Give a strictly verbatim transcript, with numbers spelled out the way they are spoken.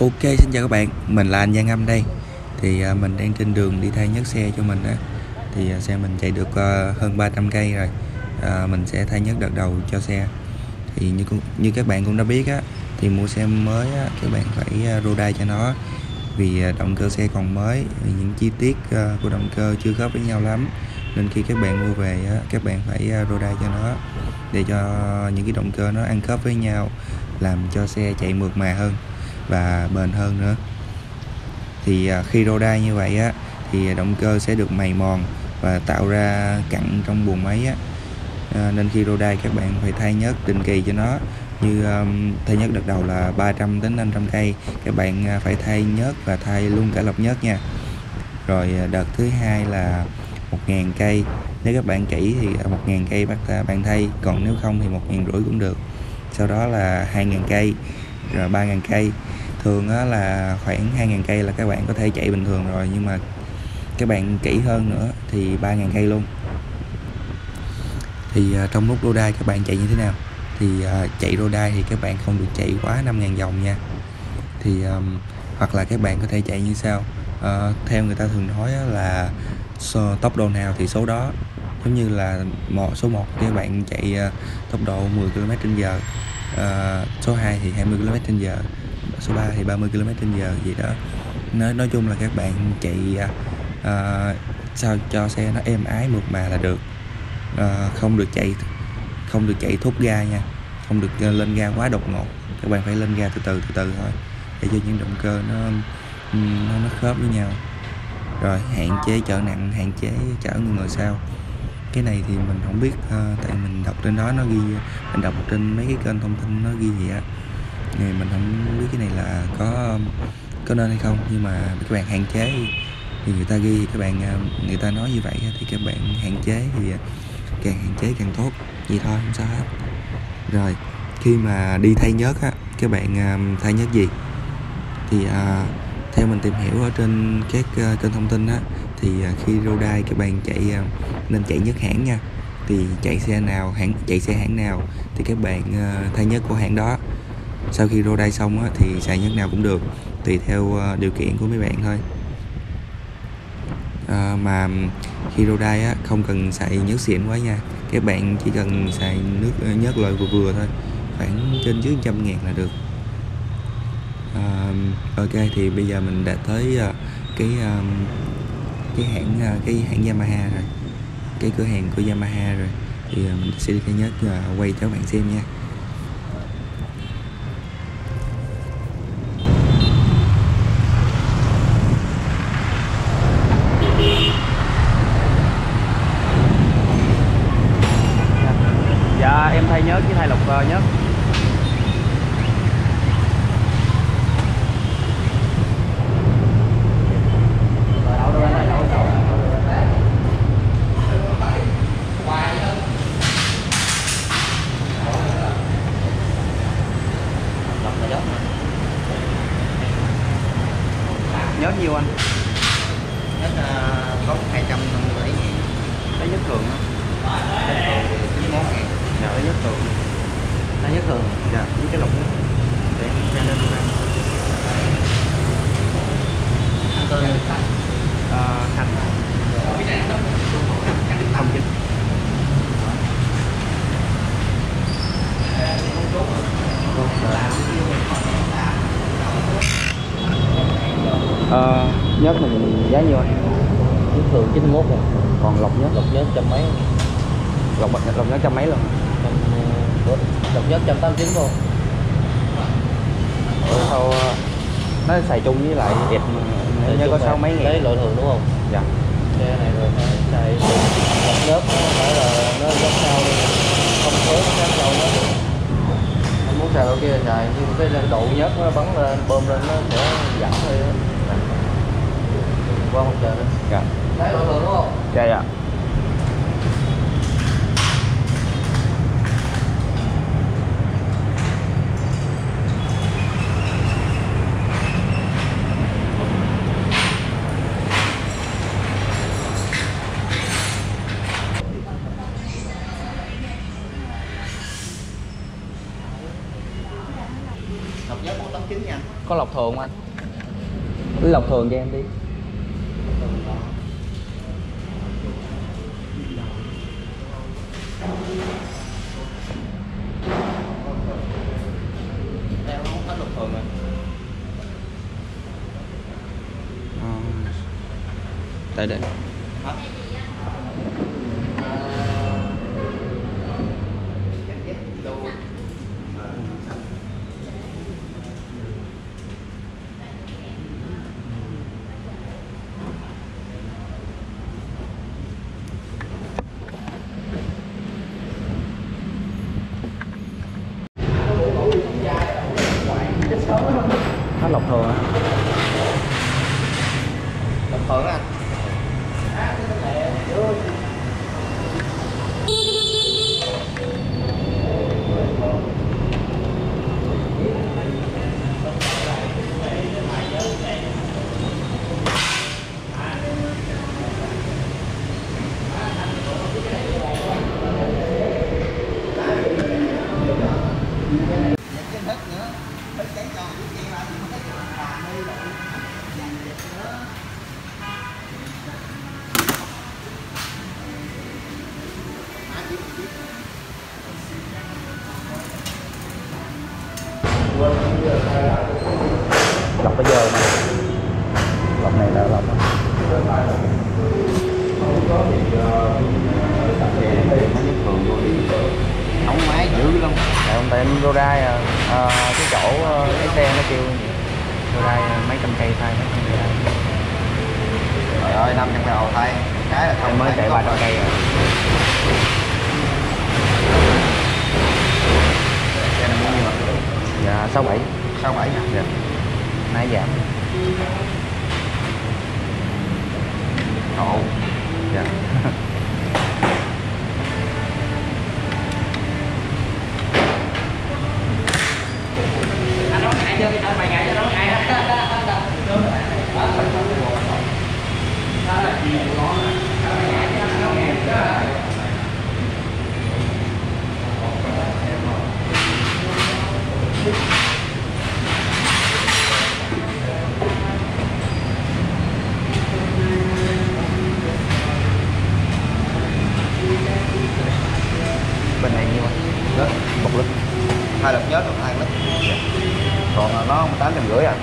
Ok, xin chào các bạn, mình là Anh Da Ngăm đây. Thì à, mình đang trên đường đi thay nhớt xe cho mình á. Thì à, xe mình chạy được à, hơn ba trăm cây rồi. à, Mình sẽ thay nhớt đợt đầu cho xe. Thì như như các bạn cũng đã biết á, thì mua xe mới á, các bạn phải à, roda cho nó. Vì à, động cơ xe còn mới, những chi tiết à, của động cơ chưa khớp với nhau lắm. Nên khi các bạn mua về á, các bạn phải à, roda cho nó, để cho những cái động cơ nó ăn khớp với nhau, làm cho xe chạy mượt mà hơn và bền hơn nữa. Thì khi roda như vậy á, thì động cơ sẽ được mài mòn và tạo ra cặn trong buồng máy á. À, nên khi roda các bạn phải thay nhớt định kỳ cho nó. Như um, thay nhớt đợt đầu là ba trăm đến năm trăm cây, các bạn phải thay nhớt và thay luôn cả lọc nhớt nha. Rồi đợt thứ hai là một nghìn cây, nếu các bạn kỹ thì một nghìn cây bạn thay, còn nếu không thì một nghìn rưỡi cũng được. Sau đó là hai nghìn cây, rồi ba nghìn cây. Thường á, là khoảng hai nghìn cây là các bạn có thể chạy bình thường rồi, nhưng mà các bạn kỹ hơn nữa thì ba nghìn cây luôn. Thì à, trong lúc roda các bạn chạy như thế nào? Thì à, chạy roda thì các bạn không được chạy quá năm nghìn vòng nha. Thì à, hoặc là các bạn có thể chạy như sau. à, Theo người ta thường nói á, là tốc độ nào thì số đó. Giống như là số một các bạn chạy à, tốc độ mười ki lô mét trên giờ, à, số hai thì hai mươi ki lô mét trên giờ, số ba thì ba mươi ki lô mét trên giờ gì đó. Nói, nói chung là các bạn chạy à, sao cho xe nó êm ái mượt mà là được. à, Không được chạy không được chạy thúc ga nha, không được lên ga quá đột ngột. Các bạn phải lên ga từ từ từ từ thôi, để cho những động cơ nó, nó, nó khớp với nhau. Rồi hạn chế chở nặng, hạn chế chở người sau. Cái này thì mình không biết, uh, tại mình đọc trên đó nó ghi, mình đọc trên mấy cái kênh thông tin nó ghi gì á, thì mình không biết cái này là có có nên hay không. Nhưng mà các bạn hạn chế thì người ta ghi, các bạn người ta nói như vậy thì các bạn hạn chế, thì càng hạn chế càng tốt, vậy thôi, không sao hết. Rồi khi mà đi thay nhớt á, các bạn thay nhớt gì? Thì uh, theo mình tìm hiểu ở trên các uh, kênh thông tin á, thì khi roda các bạn chạy nên chạy nhớt hãng nha. Thì chạy xe nào, hãng chạy xe hãng nào thì các bạn thay nhớt của hãng đó. Sau khi roda xong á, thì xài nhớt nào cũng được, tùy theo điều kiện của mấy bạn thôi. À, mà khi roda á, không cần xài nhớt xịn quá nha, các bạn chỉ cần xài nước nhớt loại vừa vừa thôi, khoảng trên dưới một trăm ngàn là được. à, Ok, thì bây giờ mình đã tới cái cái hãng cái hãng Yamaha rồi, cái cửa hàng của Yamaha rồi. Thì mình sẽ đi thay nhớt và quay cho các bạn xem nha. Dạ em thay nhớt với thay lọc nhớt. Nhớt nhiều anh? Nhớt có hai trăm năm mươi. Đấy nhớt thường á. Với món này. Dạ đấy nhớt thường. Đấy nhớt thường. Dạ với cái lọc nhớt. Để xe lên luôn anh. Anh tên Thành. Thông Chính. Ờ, nhớt mình giá nhiêu anh? Nhớt thường chín mươi mốt rồi. Còn lọc nhớt? Lọc nhớt trăm mấy. Lọc, lọc nhớt trăm mấy luôn? Lọc nhớt một trăm tám mươi chín luôn. Ủa sao nó xài chung với lại đẹp nhớ có sáu mấy ngàn? Đấy loại thường đúng không? Dạ. Xe này rồi nó xài lọc nhớt, nó phải là nó giống nhau luôn. Không khớp khác nhau hết. Anh muốn xài ở kia xài, nhưng cái độ nhớt nó bắn lên, bơm lên nó sẽ giảm thôi. Qua không chờ nữa. Dạ. Đấy lỗ thường đúng không? Dạ dạ. Lọc nhớt một tám chín nha. Có lọc thường không anh? Lấy lọc thường cho em đi. Em không có lọc thường rồi. À, tại đây. Hả? Lọc thường á. Lọc thường á anh. Lọc bây giờ mà. Lọc này là lọc nóng máy dữ lắm. Tại em vô ra à, cái chỗ cái xe nó kêu vô ra mấy trăm cây thay. Trời ơi, năm trăm đầu thay cái là không, mới chạy ba trăm cây rồi. Dạ sáu bảy. sáu bảy nha. Dạ. Nãy giảm. Ồ. Dạ. Anh nói ngại chưa? Anh mày ngại cho nó ngại đó. Đó là gì của nó nè. Anh ngại cho nó ngại đó. Bên này nhiêu anh? Một lít. Hai lít nhớt, hai lít. Còn nó tám trăm rưỡi à?